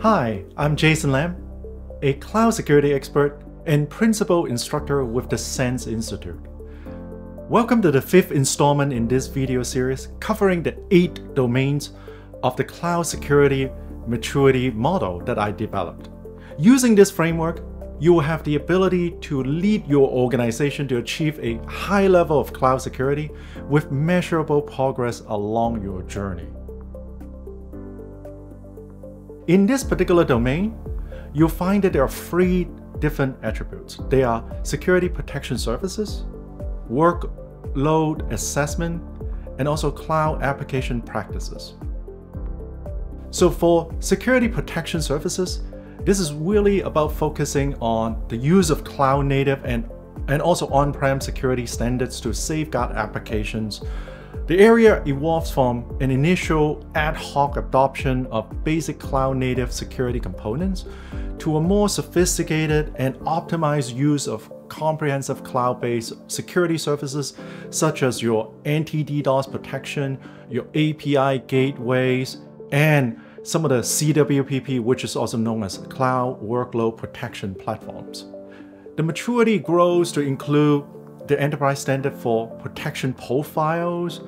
Hi, I'm Jason Lam, a cloud security expert and principal instructor with the SANS Institute. Welcome to the fifth installment in this video series covering the 8 domains of the Cloud Security Maturity Model that I developed. Using this framework, you will have the ability to lead your organization to achieve a high level of cloud security with measurable progress along your journey. In this particular domain, you'll find that there are 3 different attributes. They are security protection services, workload assessment, and also cloud application practices. So for security protection services, this is really about focusing on the use of cloud native and also on-prem security standards to safeguard applications. The area evolves from an initial ad hoc adoption of basic cloud-native security components to a more sophisticated and optimized use of comprehensive cloud-based security services such as your anti-DDoS protection, your API gateways, and some of the CWPP, which is also known as Cloud Workload Protection Platforms. The maturity grows to include the enterprise standard for protection profiles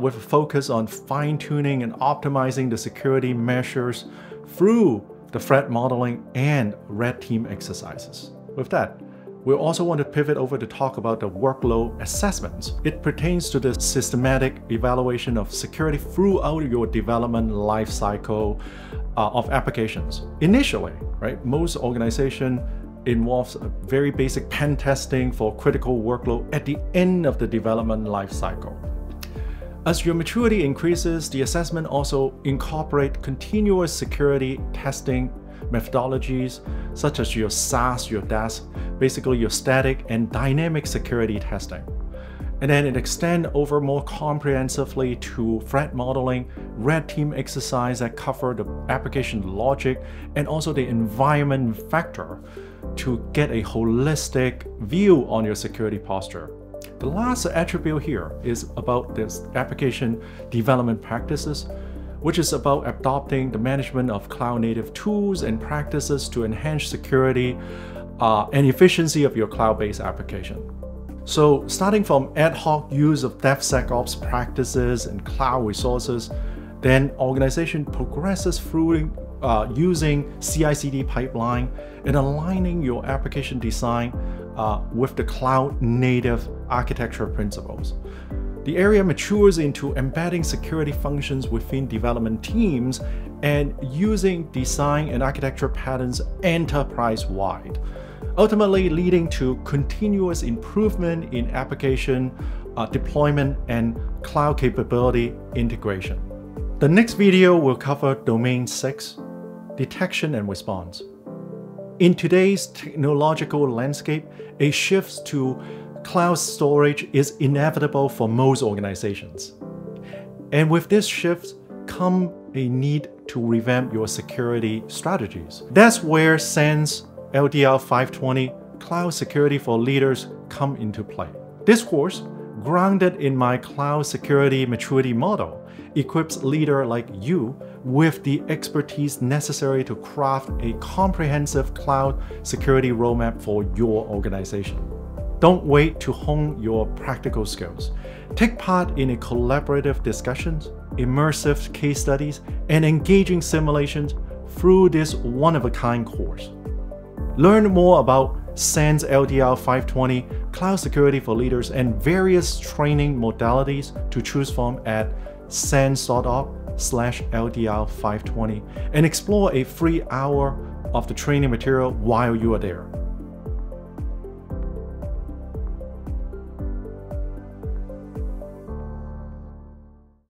with a focus on fine-tuning and optimizing the security measures through the threat modeling and red team exercises. With that, we also want to pivot over to talk about the workload assessments. It pertains to the systematic evaluation of security throughout your development lifecycle of applications. Initially, right, most organizations involves a very basic pen testing for critical workload at the end of the development lifecycle. As your maturity increases, the assessment also incorporates continuous security testing methodologies such as your SaaS, your DAST, basically your static and dynamic security testing. And then it extends over more comprehensively to threat modeling, red team exercise that cover the application logic and also the environment vector to get a holistic view on your security posture. The last attribute here is about this application development practices, which is about adopting the management of cloud-native tools and practices to enhance security and efficiency of your cloud-based application. So starting from ad hoc use of DevSecOps practices and cloud resources, then organization progresses through using CI/CD pipeline and aligning your application design with the cloud native architecture principles. The area matures into embedding security functions within development teams and using design and architecture patterns enterprise-wide, ultimately leading to continuous improvement in application deployment and cloud capability integration. The next video will cover Domain 6, Detection and Response. In today's technological landscape, a shift to cloud storage is inevitable for most organizations. And with this shift comes a need to revamp your security strategies. That's where SANS LDR520 Cloud Security for Leaders come into play. This course, grounded in my Cloud Security Maturity Model, equips leaders like you with the expertise necessary to craft a comprehensive cloud security roadmap for your organization. Don't wait to hone your practical skills. Take part in a collaborative discussions, immersive case studies, and engaging simulations through this one-of-a-kind course. Learn more about SANS LDR520, Cloud Security for Leaders, and various training modalities to choose from at sans.org/LDR520 and explore a free hour of the training material while you are there.